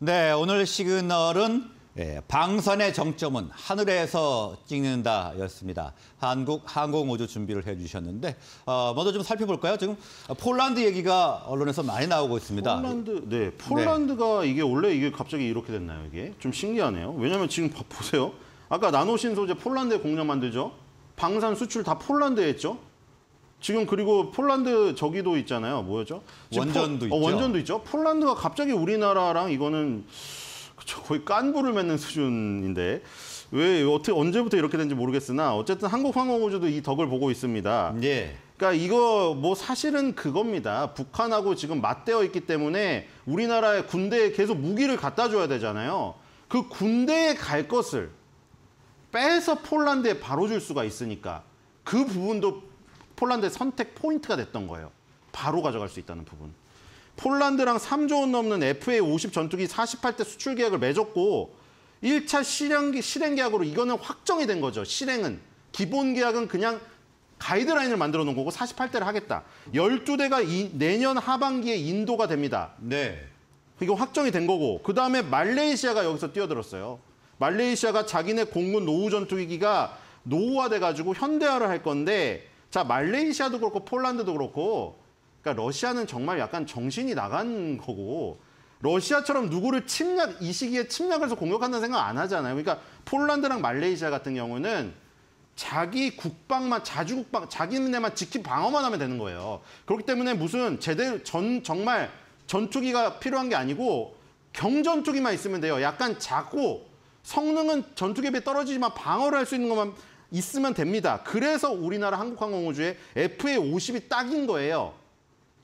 네, 오늘 시그널은 방산의 정점은 하늘에서 찍는다였습니다. 한국항공우주 준비를 해주셨는데 먼저 좀 살펴볼까요? 지금 폴란드 얘기가 언론에서 많이 나오고 있습니다. 폴란드가 네. 이게 갑자기 이렇게 됐나요? 이게 좀 신기하네요. 왜냐하면 지금 보세요. 아까 나노신 소재 폴란드에 공장 만들죠. 방산 수출 다 폴란드에 했죠. 지금 그리고 폴란드 저기도 있잖아요. 뭐였죠? 원전도 있죠. 원전도 있죠. 폴란드가 갑자기 우리나라랑 이거는 거의 깐부를 맺는 수준인데 왜 어떻게 언제부터 이렇게 된지 모르겠으나 어쨌든 한국항공우주도 이 덕을 보고 있습니다. 예. 그러니까 이거 뭐 사실은 그겁니다. 북한하고 지금 맞대어 있기 때문에 우리나라의 군대에 계속 무기를 갖다 줘야 되잖아요. 그 군대에 갈 것을 빼서 폴란드에 바로 줄 수가 있으니까 그 부분도 폴란드의 선택 포인트가 됐던 거예요. 바로 가져갈 수 있다는 부분. 폴란드랑 3조 원 넘는 FA-50 전투기 48대 수출 계약을 맺었고 1차 실행 계약으로 이거는 확정이 된 거죠. 실행은. 기본 계약은 그냥 가이드라인을 만들어 놓은 거고 48대를 하겠다. 12대가 내년 하반기에 인도가 됩니다. 네. 이거 확정이 된 거고 그다음에 말레이시아가 여기서 뛰어들었어요. 말레이시아가 자기네 공군 노후 전투기가 노후화돼가지고 현대화를 할 건데 자 말레이시아도 그렇고 폴란드도 그렇고 그러니까 러시아는 정말 약간 정신이 나간 거고 러시아처럼 누구를 이 시기에 침략해서 공격한다는 생각 안 하잖아요. 그러니까 폴란드랑 말레이시아 같은 경우는 자기 국방만 자기네만 지킨 방어만 하면 되는 거예요. 그렇기 때문에 무슨 제대로 정말 전투기가 필요한 게 아니고 경전투기만 있으면 돼요. 약간 작고 성능은 전투기에 비해 떨어지지만 방어를 할 수 있는 것만 있으면 됩니다. 그래서 우리나라 한국항공우주의 FA-50이 딱인 거예요.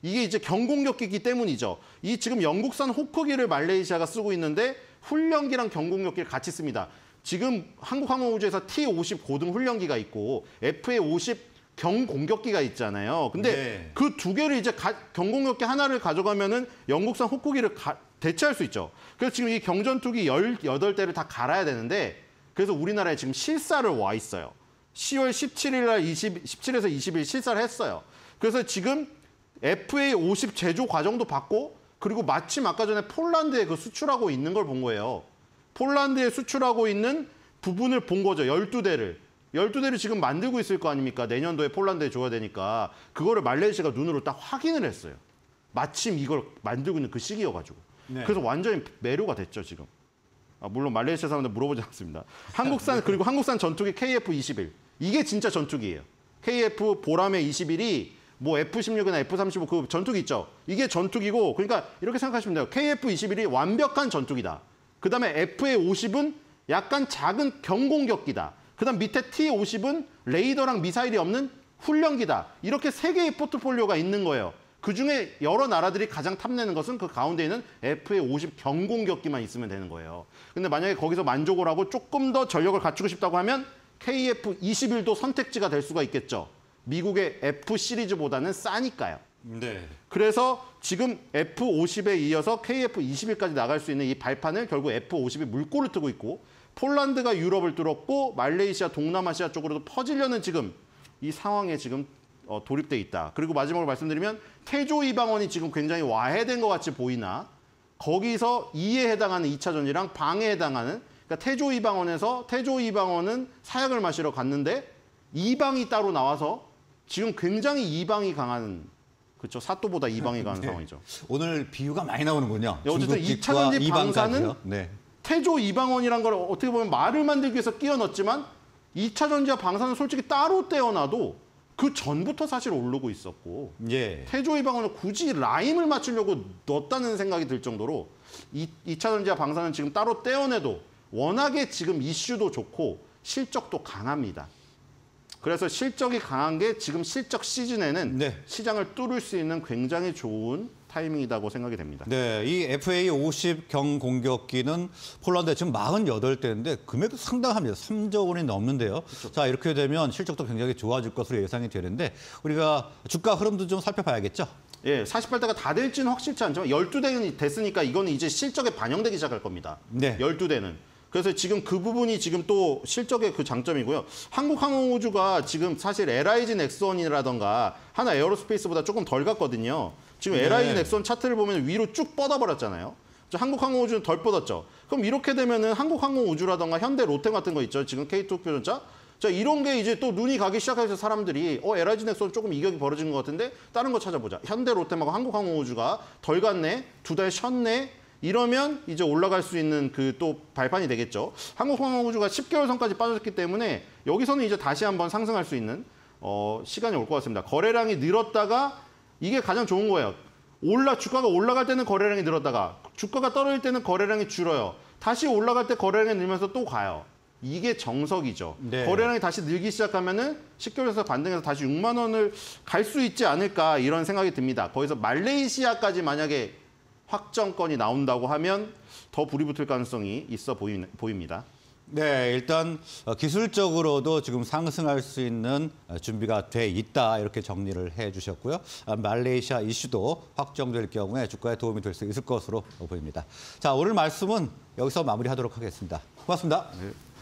이게 이제 경공격기이기 때문이죠. 이 지금 영국산 호크기를 말레이시아가 쓰고 있는데 훈련기랑 경공격기를 같이 씁니다. 지금 한국항공우주에서 T-50 고등 훈련기가 있고 FA-50 경공격기가 있잖아요. 근데 네. 그 두 개를 이제 경공격기 하나를 가져가면은 영국산 호크기를 대체할 수 있죠. 그래서 지금 이 경전투기 18대를 다 갈아야 되는데 그래서 우리나라에 지금 실사를 와 있어요. 10월 17일 날 17에서 20일 실사를 했어요. 그래서 지금 FA-50 제조 과정도 봤고 그리고 마침 아까 전에 폴란드에 그 수출하고 있는 걸 본 거예요. 폴란드에 수출하고 있는 부분을 본 거죠. 12대를. 12대를 지금 만들고 있을 거 아닙니까? 내년도에 폴란드에 줘야 되니까. 그거를 말레이시아가 눈으로 딱 확인을 했어요. 마침 이걸 만들고 있는 그 시기여가지고. 네. 그래서 완전히 매료가 됐죠, 지금. 아, 물론 말레이시아 사람들 물어보지 않습니다. 한국산 그리고 한국산 전투기 KF-21. 이게 진짜 전투기예요. KF 보람의 21이 뭐 F-16이나 F-35 그 전투기 있죠. 이게 전투기고 그러니까 이렇게 생각하시면 돼요. KF-21이 완벽한 전투기다. 그다음에 FA-50은 약간 작은 경공격기다. 그다음 밑에 T-50은 레이더랑 미사일이 없는 훈련기다. 이렇게 세 개의 포트폴리오가 있는 거예요. 그중에 여러 나라들이 가장 탐내는 것은 그 가운데 있는 FA-50 경공격기만 있으면 되는 거예요. 근데 만약에 거기서 만족을 하고 조금 더 전력을 갖추고 싶다고 하면 KF-21도 선택지가 될 수가 있겠죠. 미국의 F 시리즈보다는 싸니까요. 네. 그래서 지금 F-50에 이어서 KF-21까지 나갈 수 있는 이 발판을 결국 F-50이 물꼬를 트고 있고 폴란드가 유럽을 뚫었고 말레이시아, 동남아시아 쪽으로도 퍼지려는 지금 이 상황에 지금 돌입돼 있다. 그리고 마지막으로 말씀드리면 태조 이방원이 지금 굉장히 와해된 것 같이 보이나 거기서 2에 해당하는 2차 전지랑 방에 해당하는 그러니까 태조 이방원에서 태조 이방원은 사약을 마시러 갔는데 이방이 따로 나와서 지금 굉장히 이방이 강한 그렇죠. 사또보다 이방이 강한 네. 상황이죠. 오늘 비유가 많이 나오는군요. 어쨌든 2차 전지 방사는 네. 태조 이방원이란 걸 어떻게 보면 말을 만들기 위해서 끼워 넣었지만 2차 전지와 방사는 솔직히 따로 떼어놔도 그 전부터 사실 오르고 있었고 예. 태조 이방원은 굳이 라임을 맞추려고 넣었다는 생각이 들 정도로 2차 전지와 방사는 지금 따로 떼어내도 워낙에 지금 이슈도 좋고 실적도 강합니다. 그래서 실적이 강한 게 지금 실적 시즌에는 네. 시장을 뚫을 수 있는 굉장히 좋은 타이밍이라고 생각이 됩니다. 네, 이 FA-50 경공격기는 폴란드에 지금 48대인데 금액도 상당합니다. 3조 원이 넘는데요. 그렇죠. 자, 이렇게 되면 실적도 굉장히 좋아질 것으로 예상이 되는데 우리가 주가 흐름도 좀 살펴봐야겠죠? 예, 48대가 다 될지는 확실치 않지만 12대는 됐으니까 이거는 이제 실적에 반영되기 시작할 겁니다. 네. 12대는. 그래서 지금 그 부분이 지금 또 실적의 그 장점이고요. 한국항공우주가 지금 사실 LIG넥스원이라던가 하나 에어로스페이스보다 조금 덜 갔거든요. 지금 네. LIG넥스원 차트를 보면 위로 쭉 뻗어버렸잖아요. 한국항공우주는 덜 뻗었죠. 그럼 이렇게 되면은 한국항공우주라던가 현대 로템 같은 거 있죠. 지금 K2 표준차. 자, 이런 게 이제 또 눈이 가기 시작해서 사람들이 LIG넥스원 조금 이격이 벌어진 것 같은데 다른 거 찾아보자. 현대 로템하고 한국항공우주가 덜 갔네, 두 달 쉬었네. 이러면 이제 올라갈 수 있는 그 또 발판이 되겠죠. 한국항공우주가 10개월 선까지 빠졌기 때문에 여기서는 이제 다시 한번 상승할 수 있는 시간이 올 것 같습니다. 거래량이 늘었다가 이게 가장 좋은 거예요. 주가가 올라갈 때는 거래량이 늘었다가 주가가 떨어질 때는 거래량이 줄어요. 다시 올라갈 때 거래량이 늘면서 또 가요. 이게 정석이죠. 네. 거래량이 다시 늘기 시작하면은 10개월에서 반등해서 다시 6만 원을 갈 수 있지 않을까 이런 생각이 듭니다. 거기서 말레이시아까지 만약에 확정권이 나온다고 하면 더 불이 붙을 가능성이 있어 보입니다. 네, 일단 기술적으로도 지금 상승할 수 있는 준비가 돼 있다 이렇게 정리를 해주셨고요. 말레이시아 이슈도 확정될 경우에 주가에 도움이 될 수 있을 것으로 보입니다. 자, 오늘 말씀은 여기서 마무리하도록 하겠습니다. 고맙습니다. 네.